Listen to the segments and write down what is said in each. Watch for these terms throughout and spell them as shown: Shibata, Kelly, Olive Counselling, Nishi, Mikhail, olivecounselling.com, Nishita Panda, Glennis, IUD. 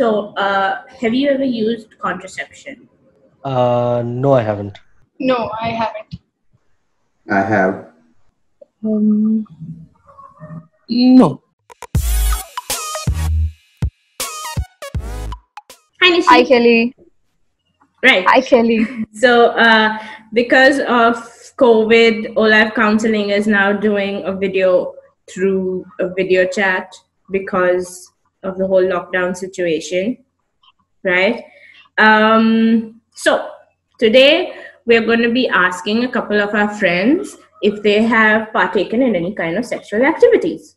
So, have you ever used contraception? No, I haven't. No, I haven't. I have. No. Hi, Nishi. Hi, Kelly. Right. Hi, Kelly. So, because of COVID, Olive Counselling is now doing a video through a video chat because of the whole lockdown situation, right? So today we're going to be asking a couple of our friends if they have partaken in any kind of sexual activities.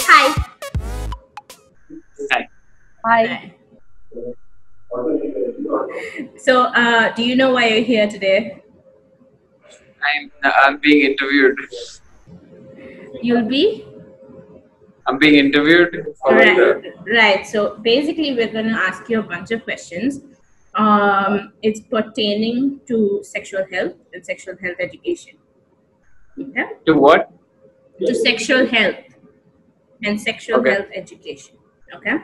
Hi. Hi. Hi. So, do you know why you're here today? I'm being interviewed. You'll be? I'm being interviewed. Right. So basically, we're going to ask you a bunch of questions. It's pertaining to sexual health and sexual health education. Okay? To what? To sexual health and sexual health education. Okay.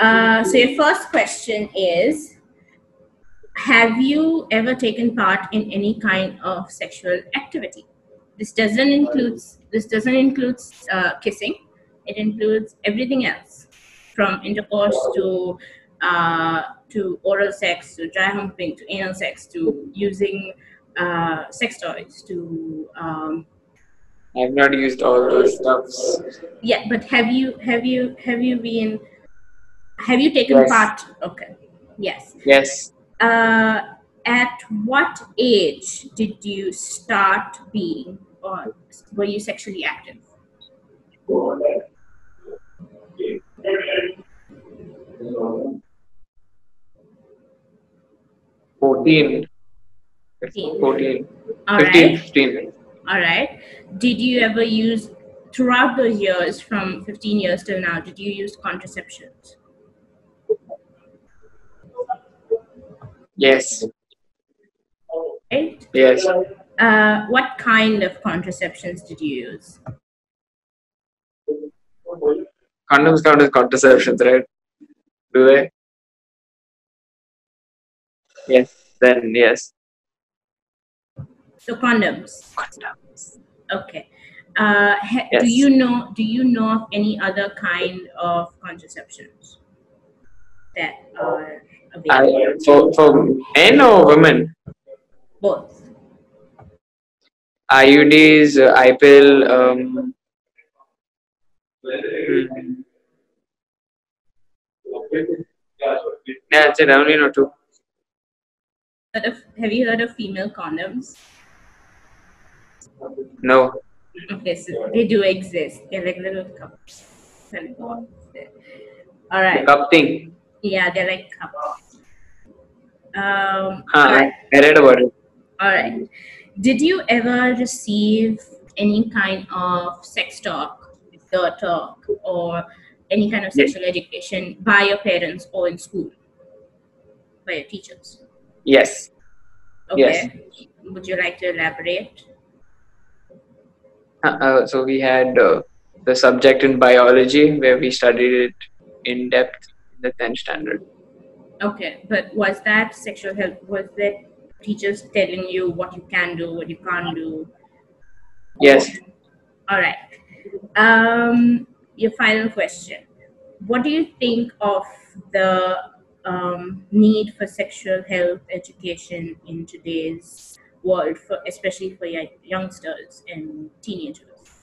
So your first question is, have you ever taken part in any kind of sexual activity? This doesn't include kissing. It includes everything else, from intercourse to oral sex, to dry humping, to anal sex, to using sex toys, to... I've not used all those stuffs. Yeah, but have you taken part? Okay. Yes. Yes. At what age did you start being, or were you sexually active? Fourteen. All 15, right. 15. All right. Did you ever use, throughout those years, from 15 years till now, did you use contraceptions? Yes. Right? Yes. What kind of contraceptions did you use? Condoms count as contraceptions, right? Do they? Yes, then yes. So condoms. Condoms. Okay. Yes. Do you know of any other kind of contraceptions that are available? For men or women? Both. IUDs, IPIL, yeah, it's only no two. Have you heard of female condoms? No. Okay, so they do exist. They're like little cups. All right. The cup thing. Yeah, they're like cups. I read about it. All right. Did you ever receive any kind of sex talk, the talk, or any kind of sexual education by your parents or in school, by your teachers? Yes. Okay. Yes. Would you like to elaborate? So we had the subject in biology where we studied it in depth in the 10th standard. Okay, but was that sexual health? Was that teachers telling you what you can do, what you can't do? Yes. All right. Your final question. What do you think of the need for sexual health education in today's world, especially for youngsters and teenagers?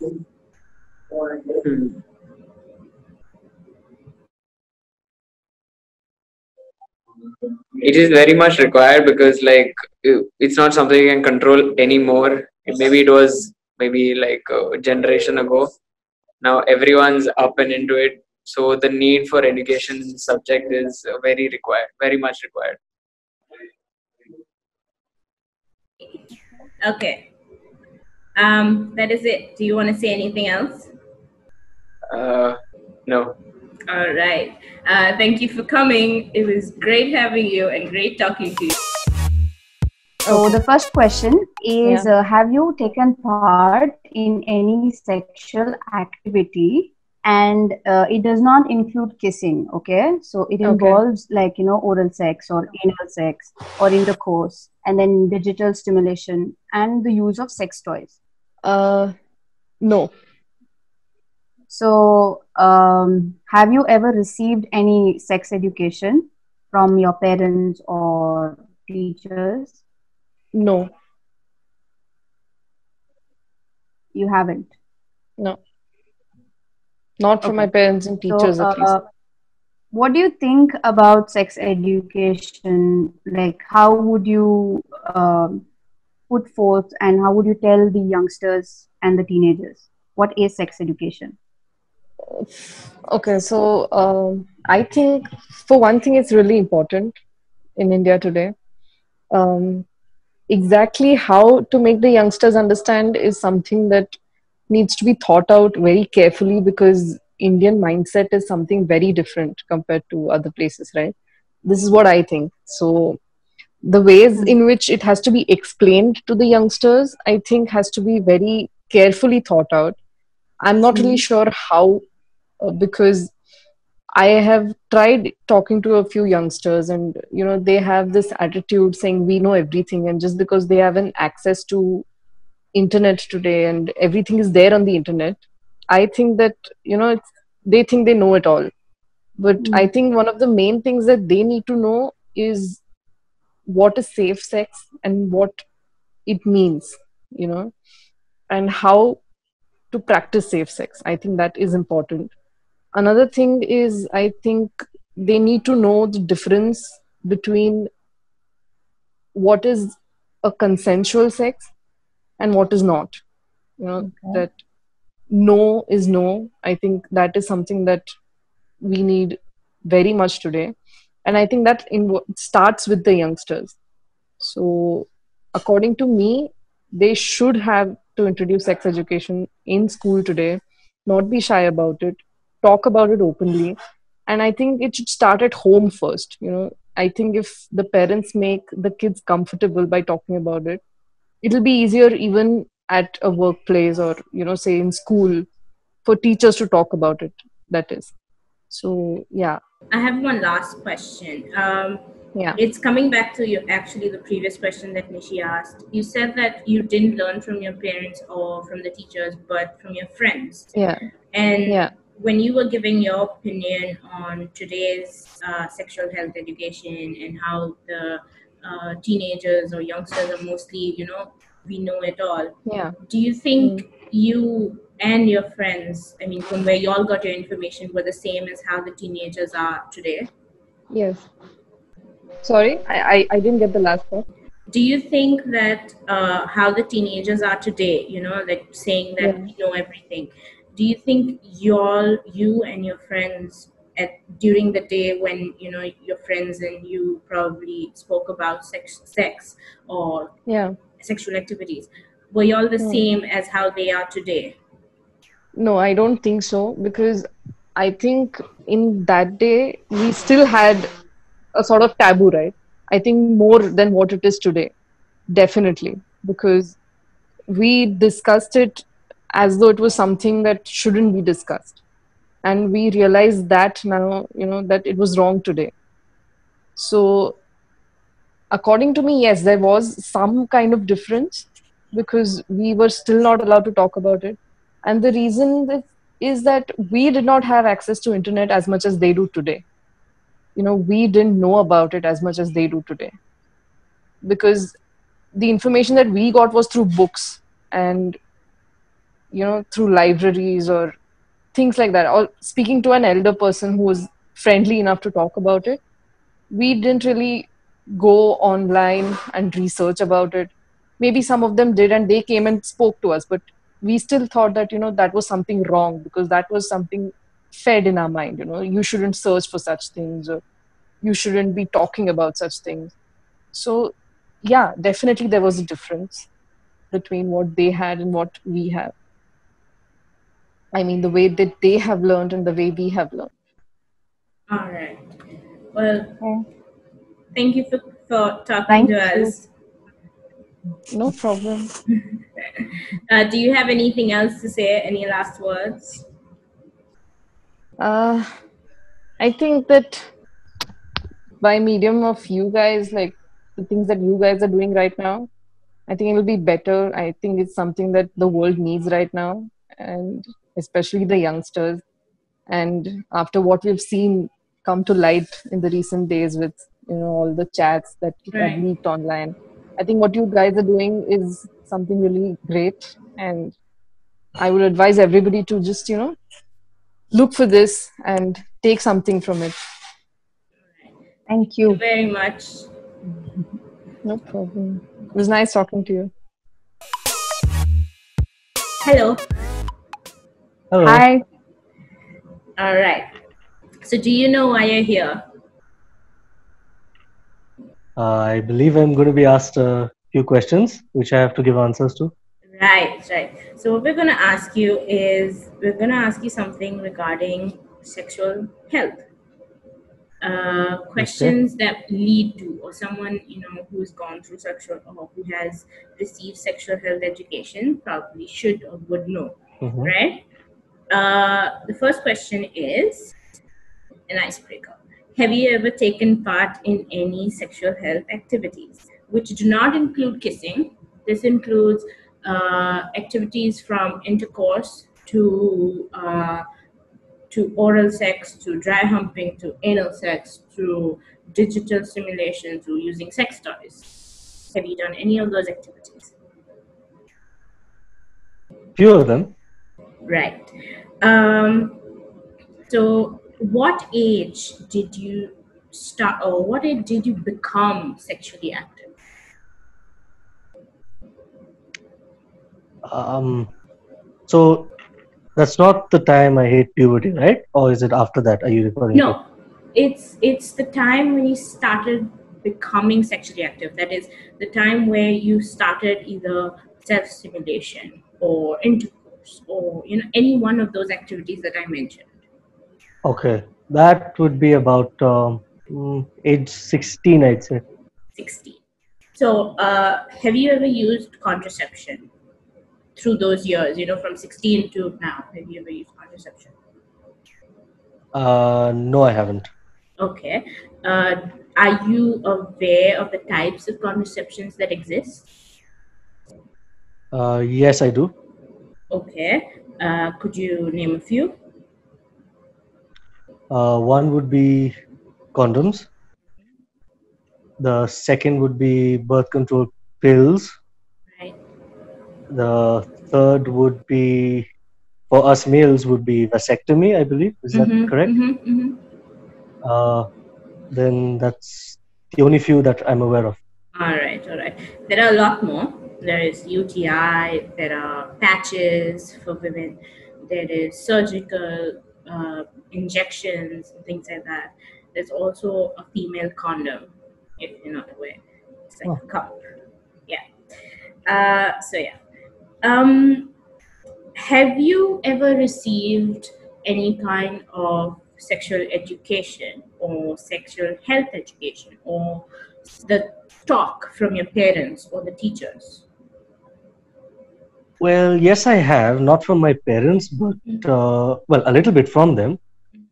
It is very much required because, like, it's not something you can control anymore. Maybe like a generation ago. Now everyone's up and into it. So the need for education subject is very much required. Okay. That is it. Do you want to say anything else? No. All right. Thank you for coming. It was great having you and great talking to you. So the first question is, have you taken part in any sexual activity and it does not include kissing, okay? So it involves like, you know, oral sex or anal sex or intercourse, and then digital stimulation and the use of sex toys. No. So have you ever received any sex education from your parents or teachers? No. You haven't? No. Not from my parents and teachers, so, at least. What do you think about sex education? Like, how would you put forth and how would you tell the youngsters and the teenagers? What is sex education? Okay, so I think, for one thing, it's really important in India today. Exactly how to make the youngsters understand is something that needs to be thought out very carefully, because Indian mindset is something very different compared to other places, right? This is what I think. So the ways in which it has to be explained to the youngsters, I think, has to be very carefully thought out. I'm not really sure how, because I have tried talking to a few youngsters and, you know, they have this attitude saying we know everything, and just because they have an access to internet today and everything is there on the internet, I think that, you know, it's, they think they know it all. But I think one of the main things that they need to know is what is safe sex and what it means, you know, and how to practice safe sex. I think that is important. Another thing is, I think they need to know the difference between what is a consensual sex and what is not. You know, that no is no. I think that is something that we need very much today. And I think that starts with the youngsters. So according to me, they should have to introduce sex education in school today, not be shy about it, talk about it openly. And I think it should start at home first. You know, I think if the parents make the kids comfortable by talking about it, it'll be easier even at a workplace or, you know, say in school, for teachers to talk about it, that is. So, yeah. I have one last question. It's coming back to the previous question that Nishi asked. You said that you didn't learn from your parents or from the teachers, but from your friends. Yeah. And when you were giving your opinion on today's sexual health education and how the teenagers or youngsters are mostly, you know, we know it all. Yeah. Do you think you and your friends, I mean, from where you all got your information, were the same as how the teenagers are today? Yes. Sorry, I didn't get the last part. Do you think that how the teenagers are today, you know, like saying that we know everything, do you think you and your friends during the day when, you know, your friends and you probably spoke about sex or sexual activities, were you all the same as how they are today? No, I don't think so, because I think in that day we still had a sort of taboo, right? I think more than what it is today, definitely, because we discussed it as though it was something that shouldn't be discussed. And we realize that now, you know, that it was wrong today. So according to me, yes, there was some kind of difference because we were still not allowed to talk about it. And the reason is that we did not have access to internet as much as they do today. You know, we didn't know about it as much as they do today, because the information that we got was through books and, you know, through libraries or things like that, or speaking to an elder person who was friendly enough to talk about it. We didn't really go online and research about it. Maybe some of them did and they came and spoke to us, but we still thought that, you know, that was something wrong because that was something fed in our mind, you know, you shouldn't search for such things or you shouldn't be talking about such things. So, yeah, definitely there was a difference between what they had and what we have. I mean, the way that they have learned and the way we have learned. All right. Well, thank you for talking to us. No problem. Do you have anything else to say? Any last words? I think that by medium of you guys, like the things that you guys are doing right now, I think it will be better. I think it's something that the world needs right now, and especially the youngsters. And after what we've seen come to light in the recent days with, you know, all the chats that you have leaked online, I think what you guys are doing is something really great. And I would advise everybody to just, you know, look for this and take something from it. Thank you very much. No problem. It was nice talking to you. Hello. Hello. Hi. All right. So do you know why you're here? I believe I'm going to be asked a few questions, which I have to give answers to. Right, right. So what we're going to ask you is, we're going to ask you something regarding sexual health. Questions that lead to, or someone, you know, who's gone through sexual, or who has received sexual health education probably should or would know, right? The first question is an icebreaker. Have you ever taken part in any sexual health activities, which do not include kissing? This includes activities from intercourse to oral sex, to dry humping, to anal sex, to digital stimulation, to using sex toys. Have you done any of those activities? Few of them. Right. So what age did you start, or what age did you become sexually active? So that's not the time I hit puberty, right? Or is it after that? Are you referring to? No, it's the time when you started becoming sexually active. That is the time where you started either self-stimulation or intercourse, or, you know, any one of those activities that I mentioned. Okay, that would be about age 16, I'd say. 16. So, have you ever used contraception? Through those years, you know, from 16 to now, have you ever used contraception? No, I haven't. Okay. Are you aware of the types of contraceptions that exist? Yes, I do. Okay. Could you name a few? One would be condoms. The second would be birth control pills. The third would be, for us males, would be vasectomy, I believe. Is that correct? Then that's the only few that I'm aware of. All right, all right. There are a lot more. There is UTI, there are patches for women, there is surgical injections, and things like that. There's also a female condom, if you're not aware. It's like a cup. Yeah. So, yeah. Have you ever received any kind of sexual education or sexual health education, or the talk from your parents or the teachers? Well, yes, I have. Not from my parents, but well, a little bit from them.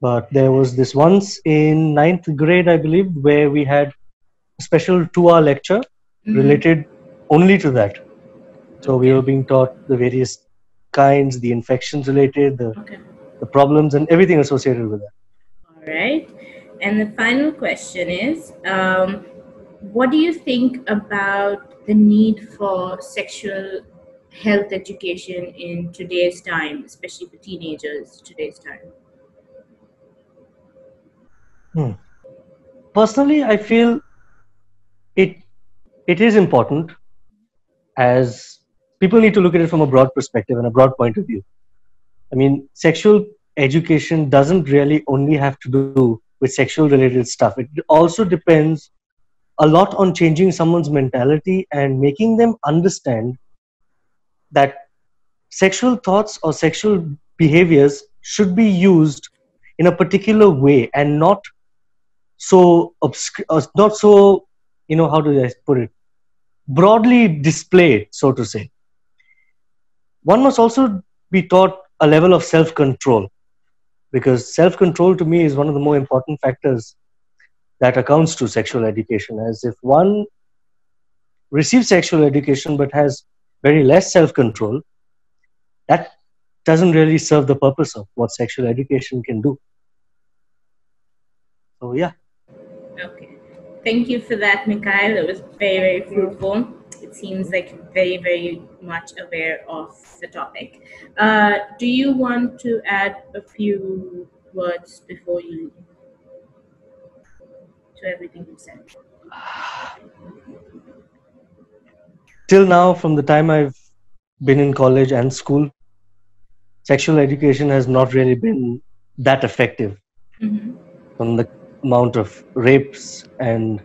But there was this once in 9th grade, I believe, where we had a special 2-hour lecture related only to that. So we were being taught the various kinds, the infections related, the problems and everything associated with that. All right. And the final question is, what do you think about the need for sexual health education in today's time, especially for teenagers today's time? Personally, I feel it is important, as people need to look at it from a broad perspective and a broad point of view. I mean, sexual education doesn't really only have to do with sexual related stuff. It also depends a lot on changing someone's mentality and making them understand that sexual thoughts or sexual behaviors should be used in a particular way and not so you know, how do I put it? Broadly displayed, so to say. One must also be taught a level of self-control. Because self-control to me is one of the more important factors that accounts to sexual education, as if one receives sexual education but has very less self-control, that doesn't really serve the purpose of what sexual education can do. So yeah. Okay. Thank you for that, Mikhail. It was very, very fruitful. It seems like you're very, very much aware of the topic. Do you want to add a few words before you to everything you said? Till now, from the time I've been in college and school, sexual education has not really been that effective. Mm-hmm. From the amount of rapes and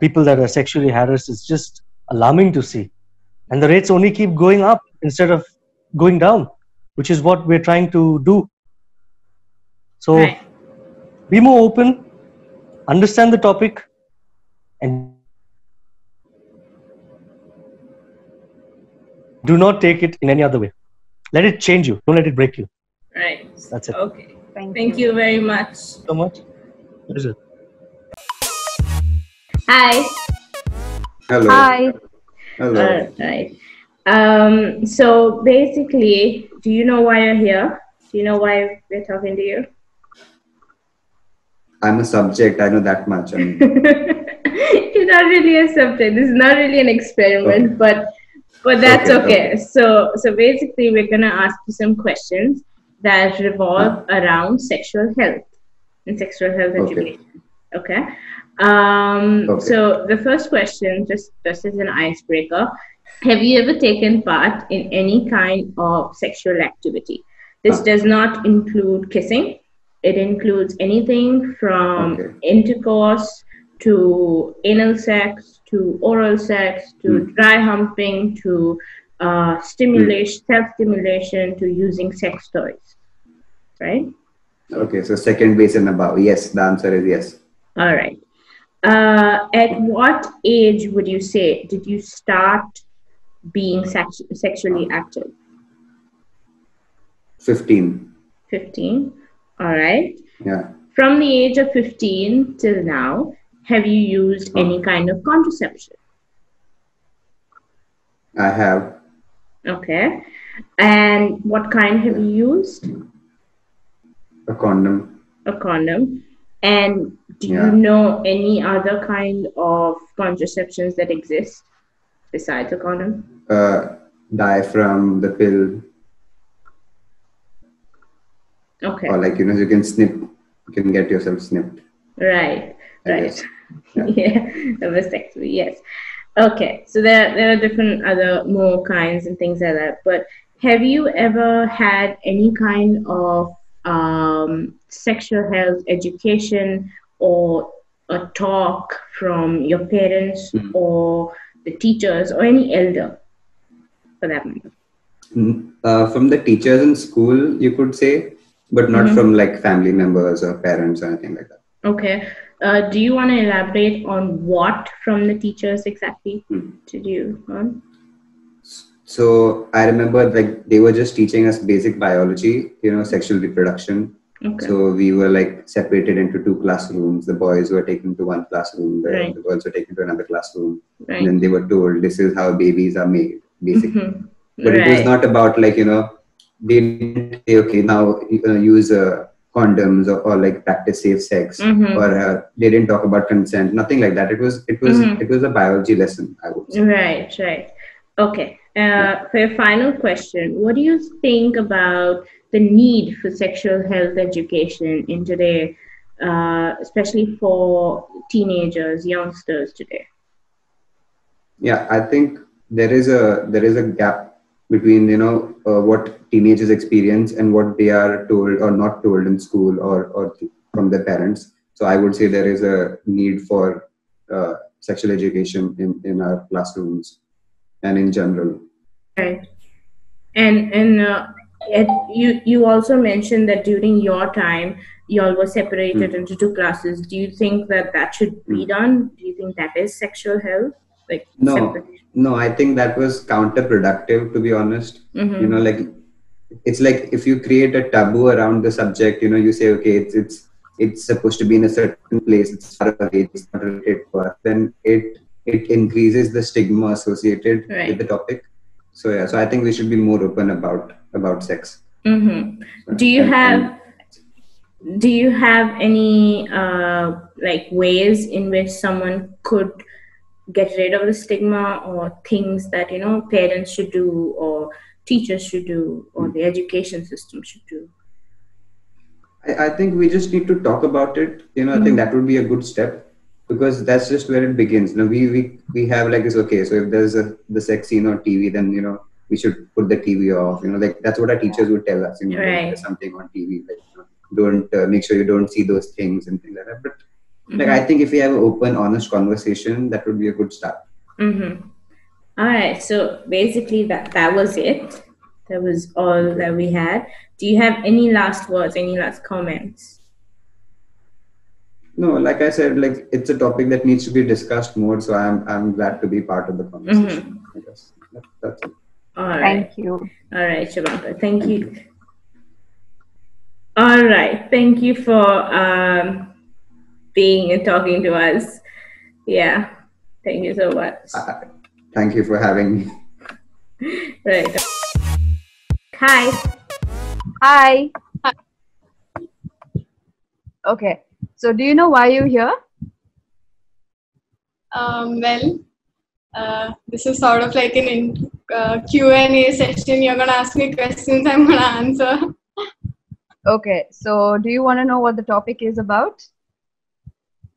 people that are sexually harassed is just alarming to see, and the rates only keep going up instead of going down, which is what we're trying to do. So right. Be more open, understand the topic, and do not take it in any other way. Let it change you, don't let it break you. Right. That's it. Okay. Thank you very much. So much. Pleasure. Hi. Hello. Hi. Hello. Right. So basically, do you know why you're here? Do you know why we're talking to you? I'm a subject. I know that much. You're not really a subject. This is not really an experiment, okay. but that's okay. So basically, we're gonna ask you some questions that revolve around sexual health and sexual health education. Okay. So the first question, just as an icebreaker, have you ever taken part in any kind of sexual activity? This does not include kissing. It includes anything from intercourse to anal sex, to oral sex, to dry humping, to stimulation, self-stimulation, to using sex toys, right? Okay, so second base and above. Yes, the answer is yes. All right. At what age would you say did you start being sexually active? 15. 15. All right. Yeah. From the age of 15 till now, have you used any kind of contraception? I have. Okay. And what kind have you used? A condom. A condom. And do you know any other kind of contraceptions that exist besides a condom? Diaphragm, the pill. Okay. Or like, you know, you can snip, you can get yourself snipped. Right. Right. Yeah. Vasectomy, yes. Okay. So there are different other more kinds and things like that. But have you ever had any kind of sexual health education or a talk from your parents or the teachers or any elder for that matter? From the teachers in school, you could say, but not from like family members or parents or anything like that. Okay. Do you want to elaborate on what from the teachers exactly did you learn? So I remember like they were just teaching us basic biology, you know, sexual reproduction. Okay. So we were like separated into two classrooms. The boys were taken to one classroom, the girls were taken to another classroom. Right. And then they were told this is how babies are made, basically. But it was not about like, you know, they didn't say, okay, now use condoms or like practice safe sex or they didn't talk about consent, nothing like that. It was a biology lesson, I would say. Right, right. Okay. For your final question, what do you think about the need for sexual health education in today, especially for teenagers, youngsters today? Yeah, I think there is a gap between, you know, what teenagers experience and what they are told or not told in school or from their parents. So I would say there is a need for sexual education in our classrooms and in general. Right. And you also mentioned that during your time, you all were separated into two classes. Do you think that should be done? Do you think that is sexual health? Like no, separation? No, I think that was counterproductive, to be honest. You know, like it's like if you create a taboo around the subject, you know, you say, okay, it's supposed to be in a certain place, it's far away, it's not related to us, then it increases the stigma associated right. with the topic. So yeah, so I think we should be more open about sex. Mm-hmm. Do you have any like ways in which someone could get rid of the stigma, or things that, you know, parents should do or teachers should do or the education system should do? I think we just need to talk about it. You know, I think that would be a good step, because that's just where it begins. You know, we have like this, okay, so if there's the sex scene on TV, then, you know, we should put the TV off. You know, like that's what our teachers would tell us. You know, right. like, there's something on TV, like, you know, don't make sure you don't see those things and things like that. But like, I think if we have an open, honest conversation, that would be a good start. Mm-hmm. All right. So basically that was it. That was all that we had. Do you have any last words, any last comments? No, like I said, like it's a topic that needs to be discussed more. So I'm glad to be part of the conversation. Mm-hmm. I guess. That's it. All right. Thank you. All right, Shibata. Thank you. All right. Thank you for being and talking to us. Yeah. Thank you so much. Thank you for having me. Right. Hi. Hi. Hi. Okay. So do you know why you're here? Well, this is sort of like an Q&A session. You're going to ask me questions, I'm going to answer. Okay. So do you want to know what the topic is about?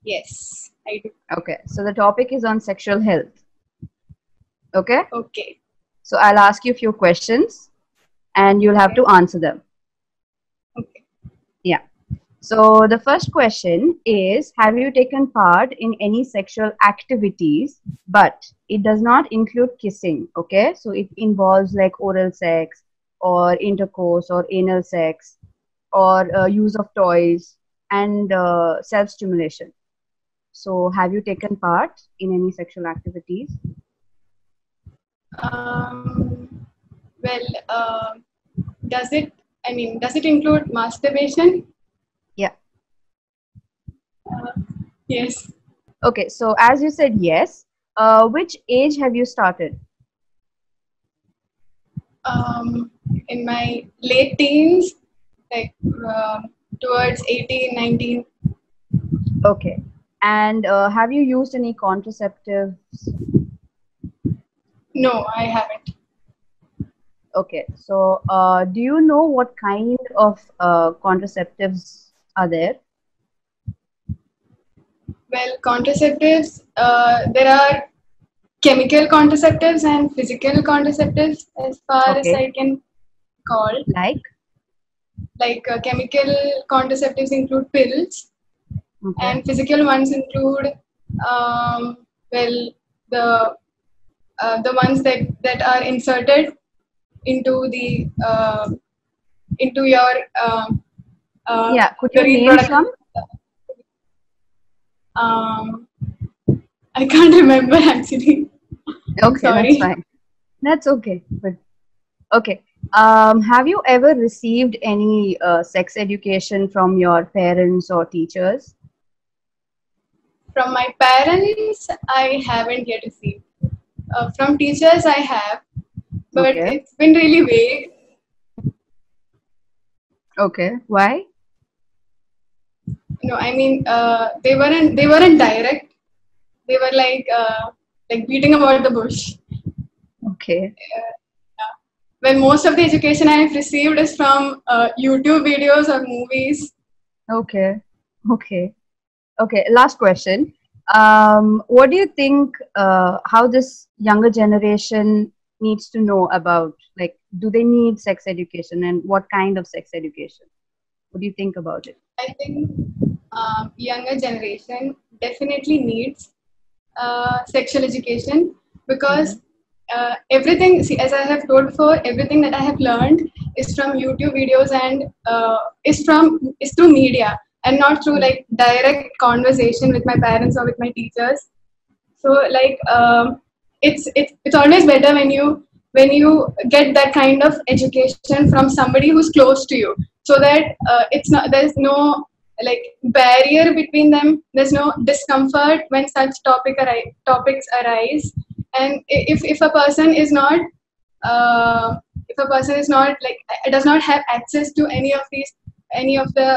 Yes, I do. Okay. So the topic is on sexual health. Okay? Okay. So I'll ask you a few questions and you'll have to answer them. Okay. Yeah. So the first question is, have you taken part in any sexual activities, but it does not include kissing? Okay. So it involves like oral sex or intercourse or anal sex or use of toys and self-stimulation. So, have you taken part in any sexual activities? Well, does it include masturbation? Yeah. Yes. Okay, so as you said yes, which age have you started? In my late teens, like towards 18, 19. Okay. And have you used any contraceptives? No, I haven't. Okay. So, do you know what kind of contraceptives are there? Well, contraceptives, there are chemical contraceptives and physical contraceptives, as far as I can call. Like? Like chemical contraceptives include pills. Okay. And physical ones include, the ones that are inserted into the into your yeah. Could you name some? I can't remember actually. Okay, sorry. That's fine. That's okay. But okay. Have you ever received any sex education from your parents or teachers? From my parents, I haven't yet received. From teachers, I have. But it's been really vague. Okay. Why? No, I mean, they weren't direct. They were like beating about the bush. Okay. Yeah. Well, most of the education I have received is from YouTube videos or movies. Okay. Okay. Okay, last question. What do you think how this younger generation needs to know about? Like, do they need sex education, and what kind of sex education? What do you think about it? I think younger generation definitely needs sexual education, because everything, see, as I have told before, everything that I have learned is from YouTube videos and is through media. And not through like direct conversation with my parents or with my teachers. So like it's always better when you when you get that kind of education from somebody who's close to you, so that there's no barrier between them. There's no discomfort when such topics arise. And if a person is not does not have access to any of the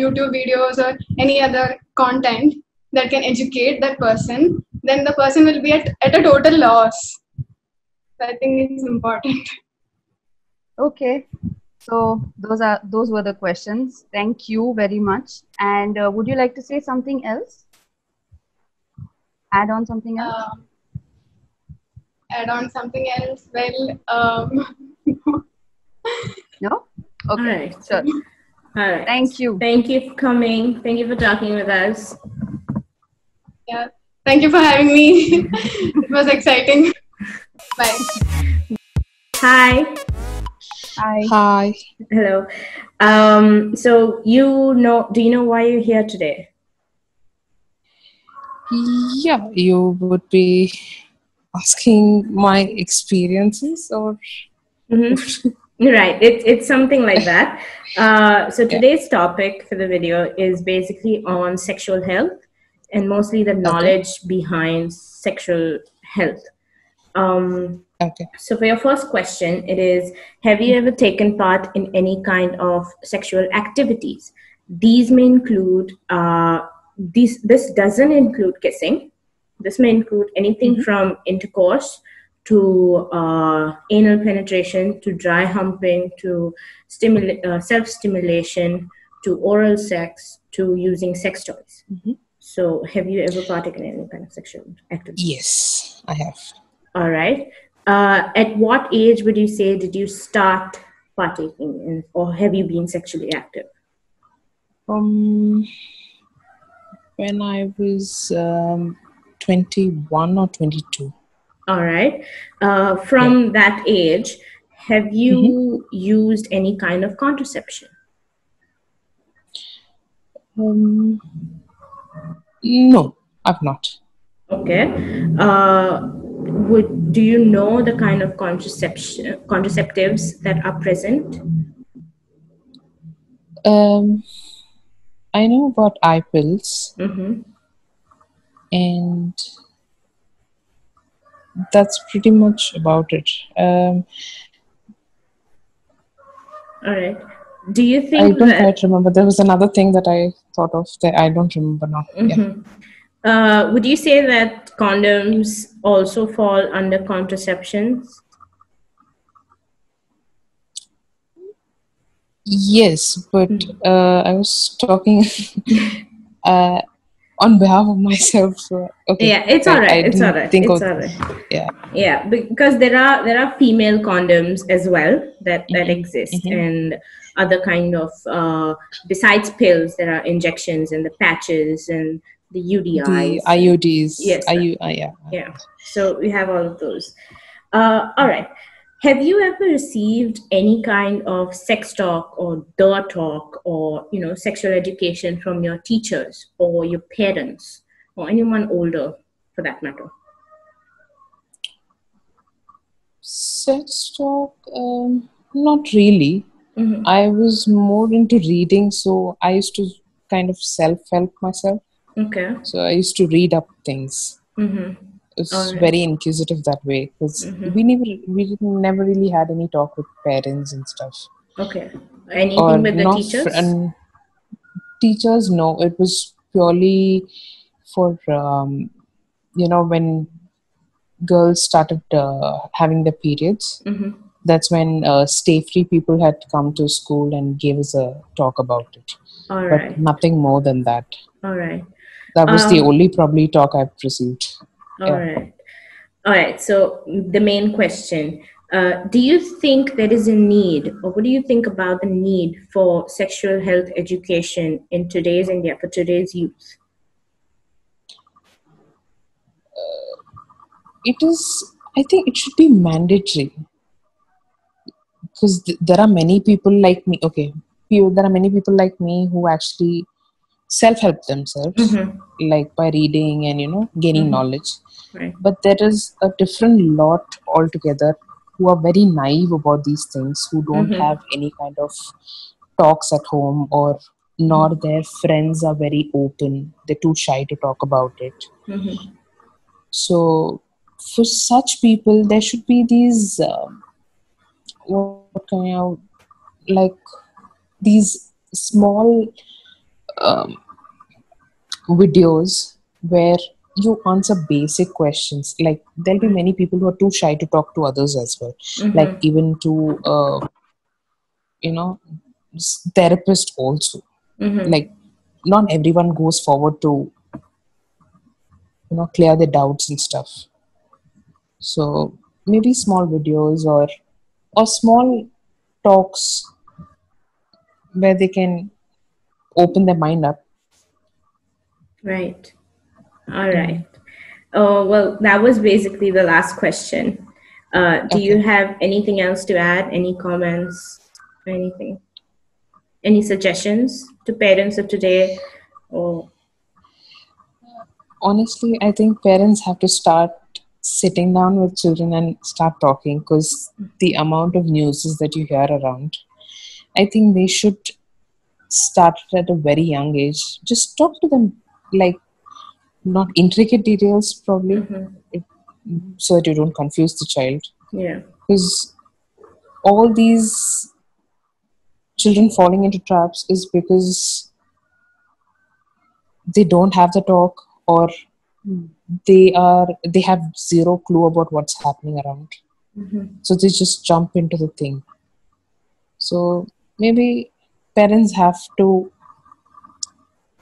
YouTube videos or any other content that can educate that person, then the person will be at a total loss. So I think it's important. Okay. So those were the questions. Thank you very much. And would you like to say something else? Add on something else? Well, no? Okay. All right. Sure. All right. Thank you. Thank you for coming. Thank you for talking with us. Yeah. Thank you for having me. It was exciting. Bye. Hi. Hi. Hi. Hello. So do you know why you're here today? Yeah, you would be asking my experiences or... Mm-hmm. Right, it's something like that. So today's topic for the video is basically on sexual health and mostly the knowledge behind sexual health. So for your first question, it is, have you ever taken part in any kind of sexual activities? These may include, this doesn't include kissing. This may include anything from intercourse to anal penetration, to dry humping, to self-stimulation, to oral sex, to using sex toys. So have you ever partaken in any kind of sexual activity? Yes, I have. All right. At what age would you say did you start partaking in, or have you been sexually active? When I was 21 or 22. All right. From that age, have you used any kind of contraception? No, I've not. Okay. Do you know the kind of contraceptives that are present? I know about eye pills, and that's pretty much about it. All right. Do you think I don't quite remember. There was another thing that I thought of that I don't remember now. Yeah. Would you say that condoms also fall under contraceptions? Yes, but I was talking on behalf of myself. So, okay. Yeah, it's all right. It's all right. It's all right. Yeah. Yeah, because there are female condoms as well that exist, and other kind of besides pills, there are injections and the patches and the UDIs, the IUDs. Yes. Yeah. So we have all of those. All right. Have you ever received any kind of sex talk or door talk or, sexual education from your teachers or your parents or anyone older for that matter? Sex talk, not really. I was more into reading, so I used to kind of self-help myself. Okay. So I used to read up things. It was very inquisitive that way, because we never really had any talk with parents and stuff. Okay. Anything or with the teachers? Teachers, no. It was purely for, when girls started having their periods, that's when stay-free people had come to school and gave us a talk about it. All right. But nothing more than that. All right. That was the only probably talk I've received. All right. So the main question, do you think there is a need, or what do you think about the need for sexual health education in today's India, for today's youth? I think it should be mandatory, because there are many people like me who actually self-help themselves, like by reading and, you know, gaining knowledge. Right. But there is a different lot altogether who are very naive about these things, who don't have any kind of talks at home, or nor their friends are very open. They're too shy to talk about it. So for such people, there should be these, like these small videos where you answer basic questions. Like there'll be many people who are too shy to talk to others as well. Like even to, you know, therapist also. Like not everyone goes forward to, you know, clear their doubts and stuff. So maybe small videos or small talks where they can open their mind up. Right. All right. Oh, well, that was basically the last question. Do you have anything else to add? Any comments? Anything? Any suggestions to parents of today? Or honestly, I think parents have to start sitting down with children and start talking, because the amount of news that you hear around, I think they should start at a very young age. Just talk to them, like not intricate details probably, so that you don't confuse the child. Yeah, because all these children falling into traps is because they don't have the talk, or they have zero clue about what's happening around. So they just jump into the thing. So maybe parents have to,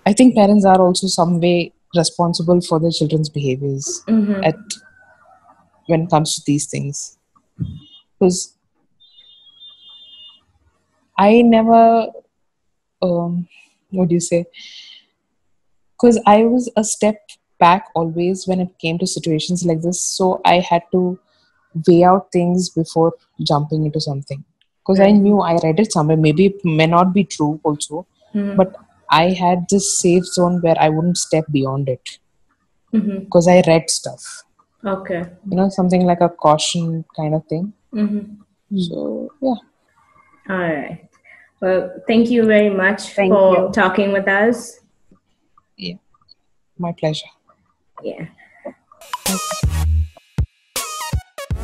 I think parents are also some way responsible for their children's behaviors when it comes to these things. Because I never, what do you say? Because I was a step back always when it came to situations like this. So I had to weigh out things before jumping into something. Because I knew, I read it somewhere, maybe it may not be true also, but I had this safe zone where I wouldn't step beyond it. Because I read stuff. Okay. You know, something like a caution kind of thing. So, yeah. All right. Well, thank you very much for talking with us. Yeah. My pleasure. Yeah.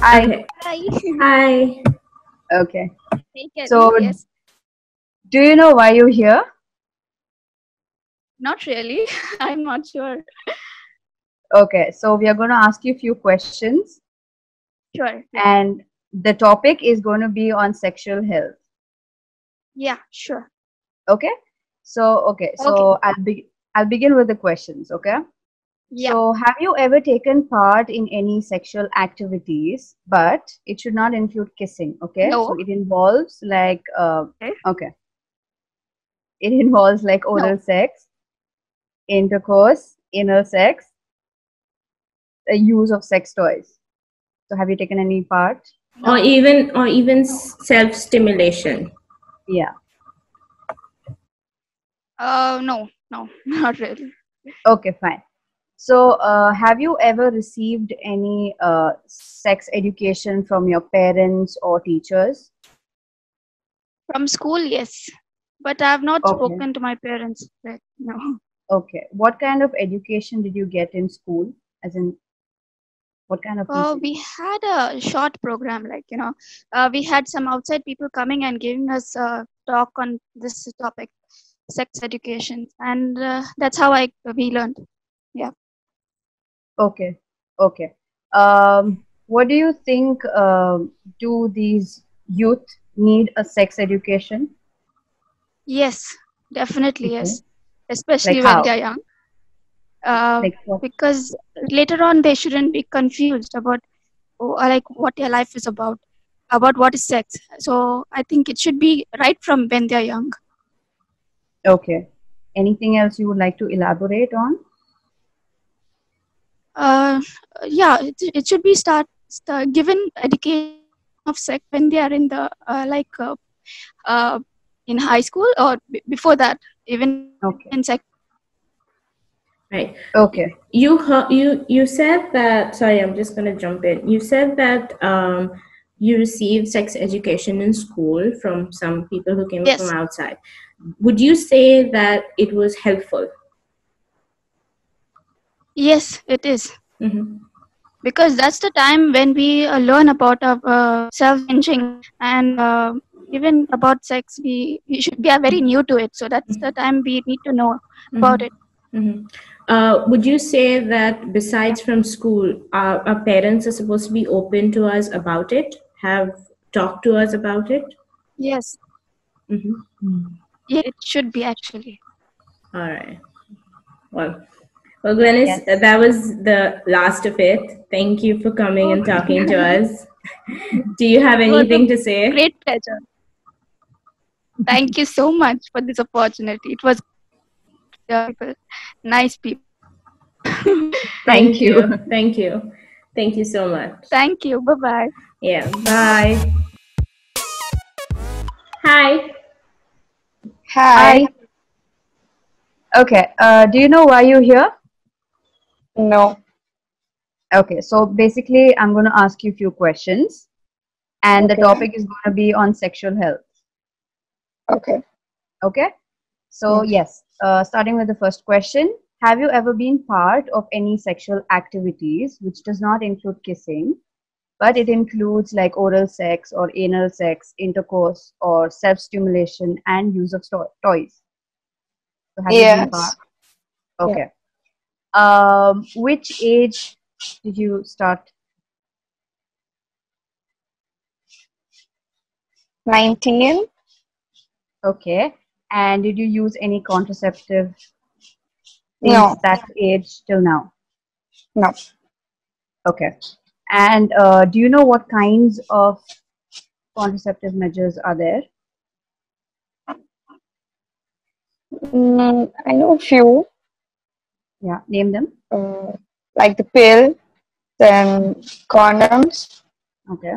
Hi. Hi. Okay. So, do you know why you're here? Not really. I'm not sure. Okay. So, we are going to ask you a few questions. Sure. And the topic is going to be on sexual health. Yeah, sure. Okay. So, I'll begin with the questions, okay? Yeah. So, have you ever taken part in any sexual activities, but it should not include kissing, okay? No. So, it involves like, it involves like oral sex, intercourse, anal sex, the use of sex toys. So, have you taken any part? No. Or even self-stimulation. Yeah. No, not really. Okay, fine. So, have you ever received any sex education from your parents or teachers? From school, yes. But I have not spoken to my parents. But no. Okay. What kind of education did you get in school? As in, what kind of... we had a short program, like, you know, we had some outside people coming and giving us a talk on this topic, sex education, and that's how we learned. Yeah. Okay. Okay. What do you think, do these youth need a sex education? Yes, definitely. Yes, especially like when they are young, because later on they shouldn't be confused about what their life is about what is sex. So I think it should be right from when they are young. Okay. Anything else you would like to elaborate on? Yeah, it should be given education of sex when they are in the in high school or before that, even in secondary Right. Okay. You said that, sorry, I'm just going to jump in. You said that you received sex education in school from some people who came from outside. Would you say that it was helpful? Yes, it is. Mm-hmm. Because that's the time when we learn about self-lynching and even about sex. We are very new to it, so that's the time we need to know about it. Mm-hmm. Would you say that besides from school, our parents are supposed to be open to us about it, have talked to us about it? Yes. Mm-hmm. Yeah, it should be actually. All right. Well, Glennis, that was the last of it. Thank you for coming and talking to us. Do you have anything to say? Great pleasure. Thank you so much for this opportunity. It was nice people. Thank you. Thank you. Thank you so much. Thank you. Bye-bye. Yeah. Bye. Hi. Hi. Okay. Do you know why you're here? No. Okay. So basically, I'm going to ask you a few questions. And the topic is going to be on sexual health. Okay. Okay. So yes, starting with the first question, have you ever been part of any sexual activities which does not include kissing, but it includes like oral sex or anal sex, intercourse or self-stimulation and use of toys? So have you been part? Okay. Yeah. Which age did you start? 19. Okay. And did you use any contraceptive since that age till now? No. Okay. And do you know what kinds of contraceptive measures are there? I know a few. Yeah, name them. Like the pill, then condoms. Okay.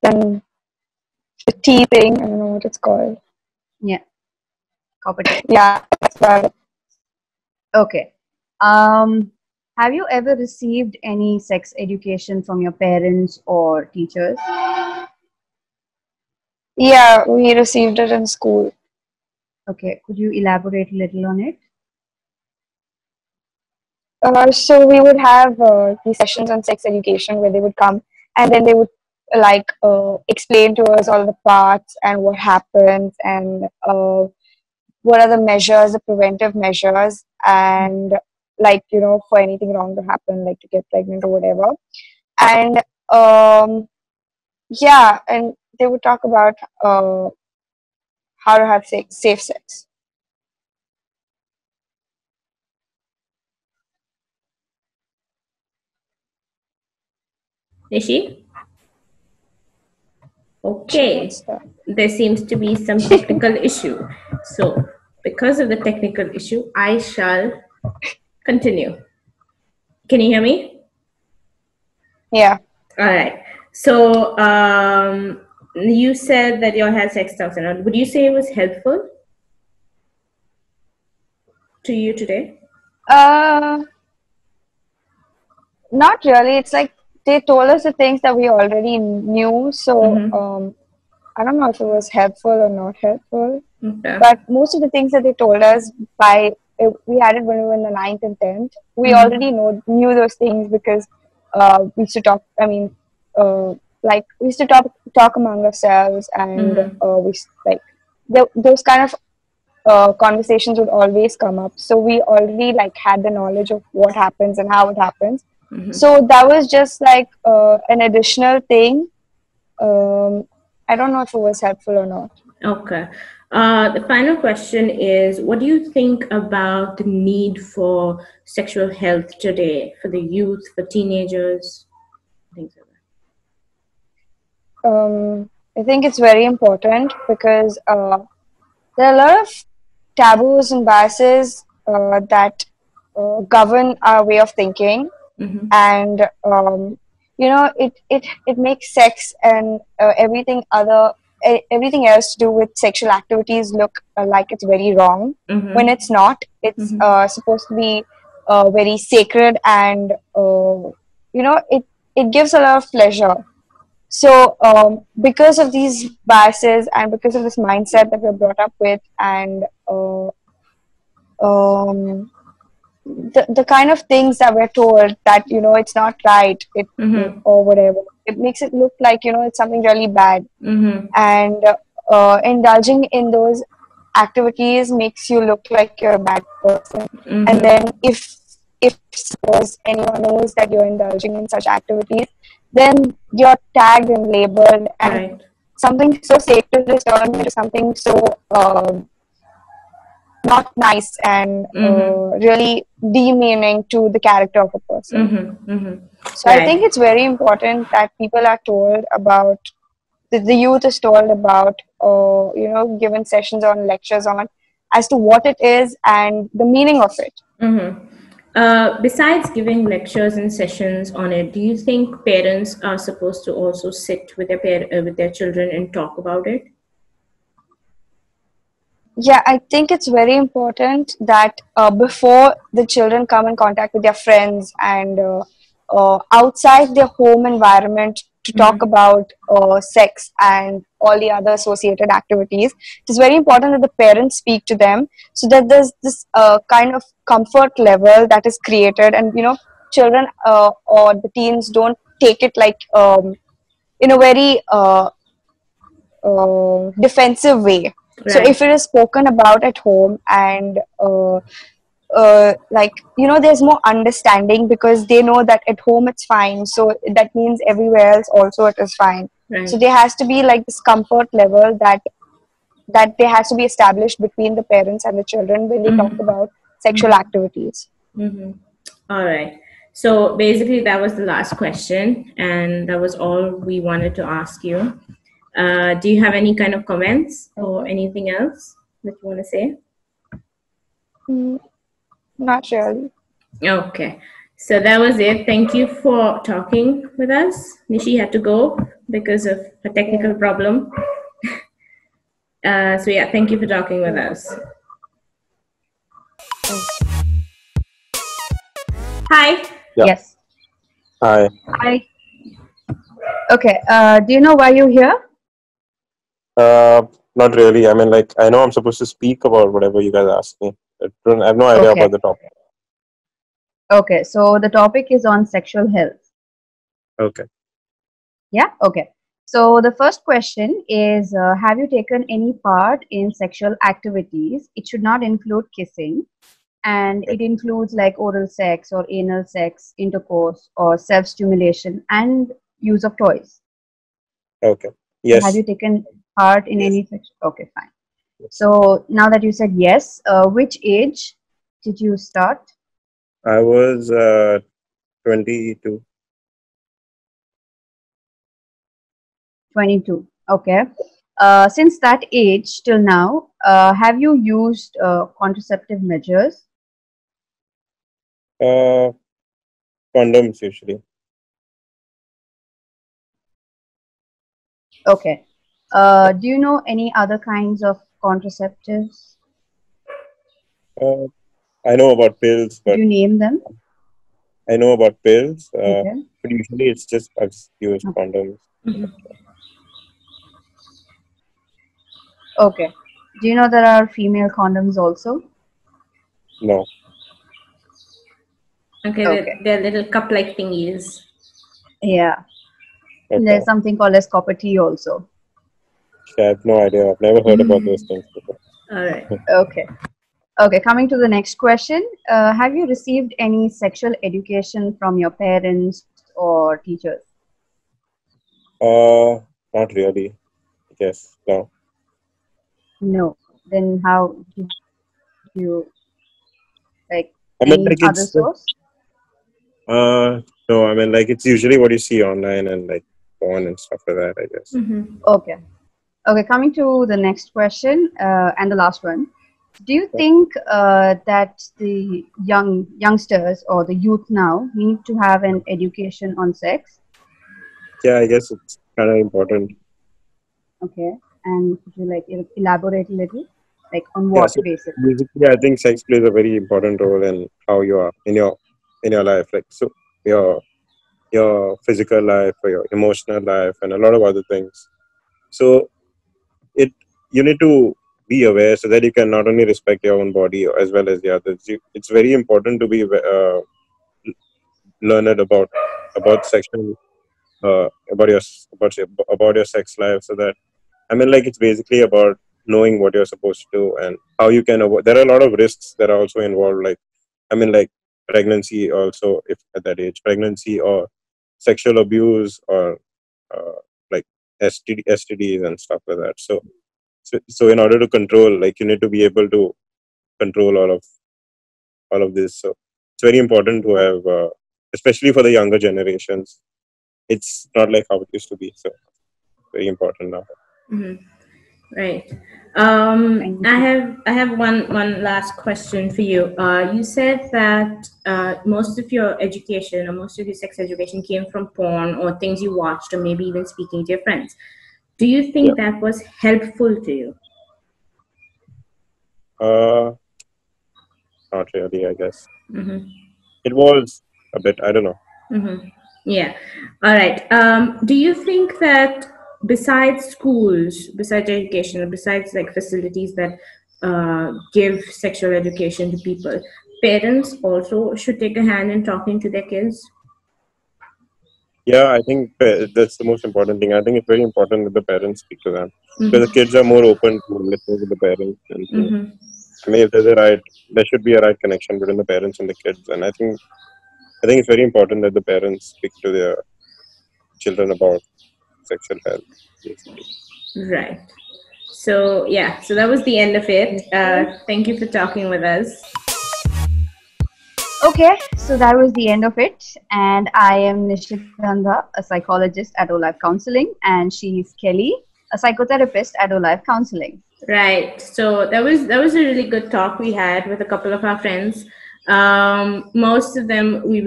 Then the tea thing. I don't know what it's called. Yeah. Coppertake. Yeah, that's right. Okay. Have you ever received any sex education from your parents or teachers? Yeah, we received it in school. Okay. Could you elaborate a little on it? So we would have these sessions on sex education where they would come and then they would like explain to us all the parts and what happens and what are the measures, the preventive measures, and like, you know, for anything wrong to happen, like to get pregnant or whatever. And yeah, and they would talk about how to have safe sex. Nishi? Okay, there seems to be some technical issue. So, because of the technical issue, I shall continue. Can you hear me? Yeah. All right. So, you said that you had sex talks around. Would you say it was helpful to you today? Not really. It's like, they told us the things that we already knew, so I don't know if it was helpful or not helpful. Okay. But most of the things that they told us, we had it when we were in the 9th and 10th. We already knew those things because we used to talk, like we used to talk among ourselves and we like those kind of conversations would always come up. So we already like had the knowledge of what happens and how it happens. So that was just like an additional thing. I don't know if it was helpful or not. Okay. The final question is, what do you think about the need for sexual health today for the youth, for teenagers, things like that? I think it's very important because there are a lot of taboos and biases that govern our way of thinking. And you know, it makes sex and everything other everything else to do with sexual activities look like it's very wrong, mm-hmm. when it's not. It's mm-hmm. Supposed to be very sacred, and you know, it gives a lot of pleasure. So because of these biases and because of this mindset that we're brought up with, and the kind of things that we're told that, you know, it's not right, mm-hmm. or whatever, it makes it look like, you know, it's something really bad. Mm-hmm. And indulging in those activities makes you look like you're a bad person. Mm-hmm. And then if suppose anyone knows that you're indulging in such activities, then you're tagged and labeled, and right. something so sacred is turned into something so not nice and mm-hmm. Really demeaning to the character of a person. Mm-hmm. Mm-hmm. So right. I think it's very important that people are told about, the youth is told about, you know, given sessions on, lectures on, as to what it is and the meaning of it. Mm-hmm. Besides giving lectures and sessions on it, do you think parents are supposed to also sit with their children and talk about it? Yeah, I think it's very important that before the children come in contact with their friends and outside their home environment to mm-hmm. talk about sex and all the other associated activities, it's very important that the parents speak to them, so that there's this kind of comfort level that is created, and you know, children or the teens don't take it like in a very defensive way. Right. So if it is spoken about at home, and like, you know, there's more understanding, because they know that at home it's fine, so that means everywhere else also it is fine. Right. So there has to be like this comfort level that there has to be established between the parents and the children when they mm-hmm. talk about sexual mm-hmm. activities. Mm-hmm. All right. So basically that was the last question, and that was all we wanted to ask you. Do you have any kind of comments or anything else that you want to say? Not really. Okay. So that was it. Thank you for talking with us. Nishi had to go because of a technical problem. So yeah, thank you for talking with us. Hi. Yeah. Yes. Hi. Hi. Okay. Do you know why you're here? Not really. I mean, like, I know I'm supposed to speak about whatever you guys ask me. I have no idea okay. about the topic. Okay, so the topic is on sexual health. Okay. Yeah, okay. So the first question is, have you taken any part in sexual activities? It should not include kissing, and okay. it includes like oral sex or anal sex, intercourse or self-stimulation, and use of toys. Okay. Yes. Have you taken part in yes. any sex? Okay, fine. So now that you said yes, which age did you start? I was 22. 22. Okay. Since that age till now, have you used contraceptive measures? Condoms usually. Okay. Do you know any other kinds of contraceptives? I know about pills, but you name them. I know about pills, okay. but usually it's just I've used okay. condoms. Mm-hmm. Okay. Do you know there are female condoms also? No. Okay, okay. They're little cup-like thingies. Yeah. Okay. And there's something called as copper tea also. I have no idea. I've never heard about those things before. All right. Okay. Okay. Coming to the next question. Have you received any sexual education from your parents or teachers? Not really. Yes. No. No. Then how do you like any other source? No. I mean, like, it's usually what you see online and like porn and stuff like that, I guess. Mm-hmm. Okay. Okay, coming to the next question and the last one. Do you think that the youngsters or the youth now need to have an education on sex? Yeah, I guess it's kind of important. Okay. And could you like elaborate a little, like on what basis? Basically, I think sex plays a very important role in how you are in your life, like so your physical life, or your emotional life, and a lot of other things. So you need to be aware so that you can not only respect your own body as well as the others. It's very important to be learned about sexual about your sex life, so that it's basically about knowing what you're supposed to do and how you can avoid. There are a lot of risks that are also involved, like pregnancy also, if at that age, pregnancy or sexual abuse or like STDs and stuff like that. So in order to control, you need to be able to control all of this. So it's very important to have, especially for the younger generations. It's not like how it used to be. So very important now. Mm-hmm. Right. I have one last question for you. You said that most of your education or most of your sex education came from porn or things you watched, or maybe even speaking to your friends. Do you think that was helpful to you? Not really, I guess. Mm-hmm. It was a bit, I don't know. Mm-hmm. Yeah. All right. Do you think that besides schools, besides education, besides like facilities that give sexual education to people, parents also should take a hand in talking to their kids? Yeah, I think that's the most important thing. I think it's very important that the parents speak to them. Mm-hmm. Because the kids are more open to listening to the parents. And mm-hmm. If there's there should be a right connection between the parents and the kids. And I think it's very important that the parents speak to their children about sexual health, basically. Right. So, yeah. So that was the end of it. Thank you for talking with us. Okay, so that was the end of it, and I am Nishita Panda, a psychologist at Olive Counselling, and she's Kelly, a psychotherapist at Olive Counselling. Right, so that was a really good talk we had with a couple of our friends. Most of them we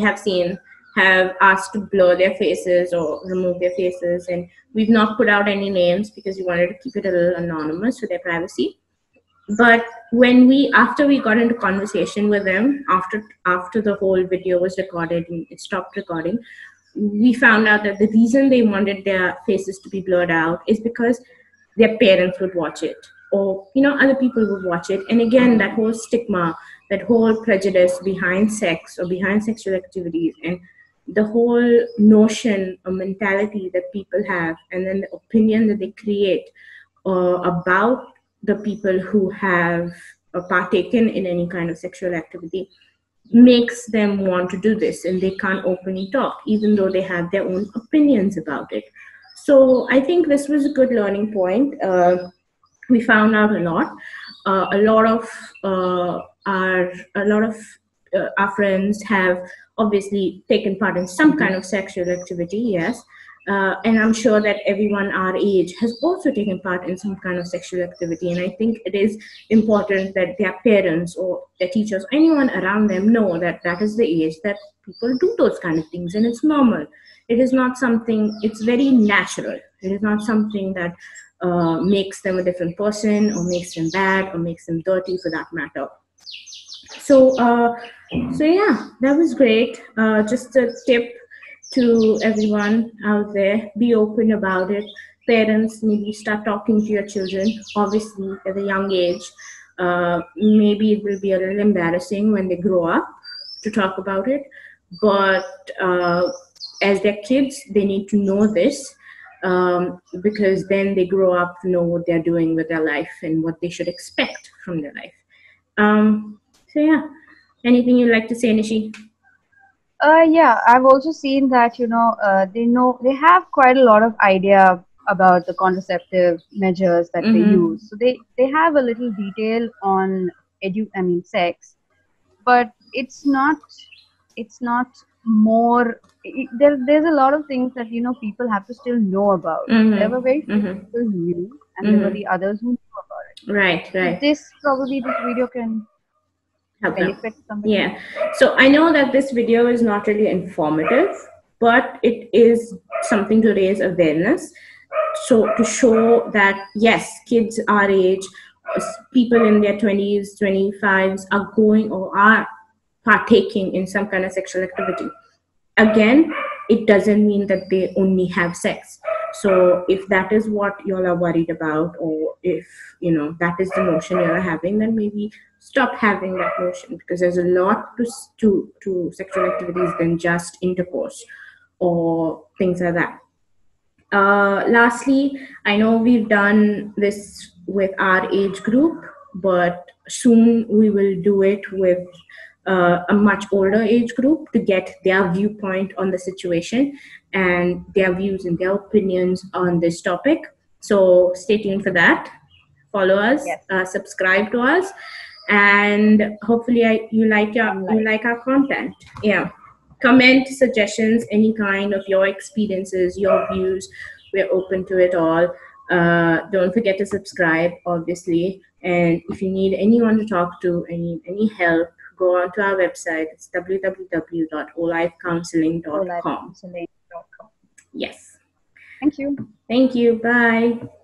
have seen have asked to blur their faces or remove their faces, and we've not put out any names because we wanted to keep it a little anonymous for their privacy. But after we got into conversation with them, after the whole video was recorded and it stopped recording, we found out that the reason they wanted their faces to be blurred out is because their parents would watch it, or other people would watch it. And again, that whole stigma, that whole prejudice behind sex or behind sexual activities, and the whole notion or mentality that people have, and then the opinion that they create about the people who have partaken in any kind of sexual activity, makes them want to do this, and they can't openly talk even though they have their own opinions about it. So I think this was a good learning point. We found out a lot of our friends have obviously taken part in some kind of sexual activity, yes. And I'm sure that everyone our age has also taken part in some kind of sexual activity. And I think it is important that their parents or their teachers, anyone around them, know that that is the age that people do those kind of things. And it's normal. It is not something, it's very natural. It is not something that makes them a different person or makes them bad or makes them dirty, for that matter. So yeah, that was great. Just a tip to everyone out there, be open about it. Parents, maybe start talking to your children, obviously at a young age. Maybe it will be a little embarrassing when they grow up to talk about it, but as their kids, they need to know this, because then they grow up to know what they're doing with their life and what they should expect from their life. So yeah, anything you'd like to say, Nishi? Yeah, I've also seen that, they have quite a lot of idea about the contraceptive measures that they use. So they have a little detail on sex, but it's not more. There's a lot of things that, people have to still know about. There were very few people who knew, and there were the others who knew about it. Right, right. So this video can help benefit somebody. Yeah. So I know that this video is not really informative, but it is something to raise awareness so to show that, yes, kids our age, people in their 20s, 25s are going or are partaking in some kind of sexual activity. Again, it doesn't mean that they only have sex. So if that is what y'all are worried about, or if, you know, that is the notion you're having, then maybe stop having that notion, because there's a lot to sexual activities than just intercourse or things like that. Lastly, I know we've done this with our age group, but soon we will do it with a much older age group to get their viewpoint on the situation and their views and their opinions on this topic. So stay tuned for that. Follow us, yes. Subscribe to us, and hopefully you like our content. Yeah. Comment, suggestions, any kind of your experiences, your views. We're open to it all. Don't forget to subscribe, obviously. And if you need anyone to talk to, any help, go on to our website. It's www.olivecounselling.com. Yes. Thank you. Bye.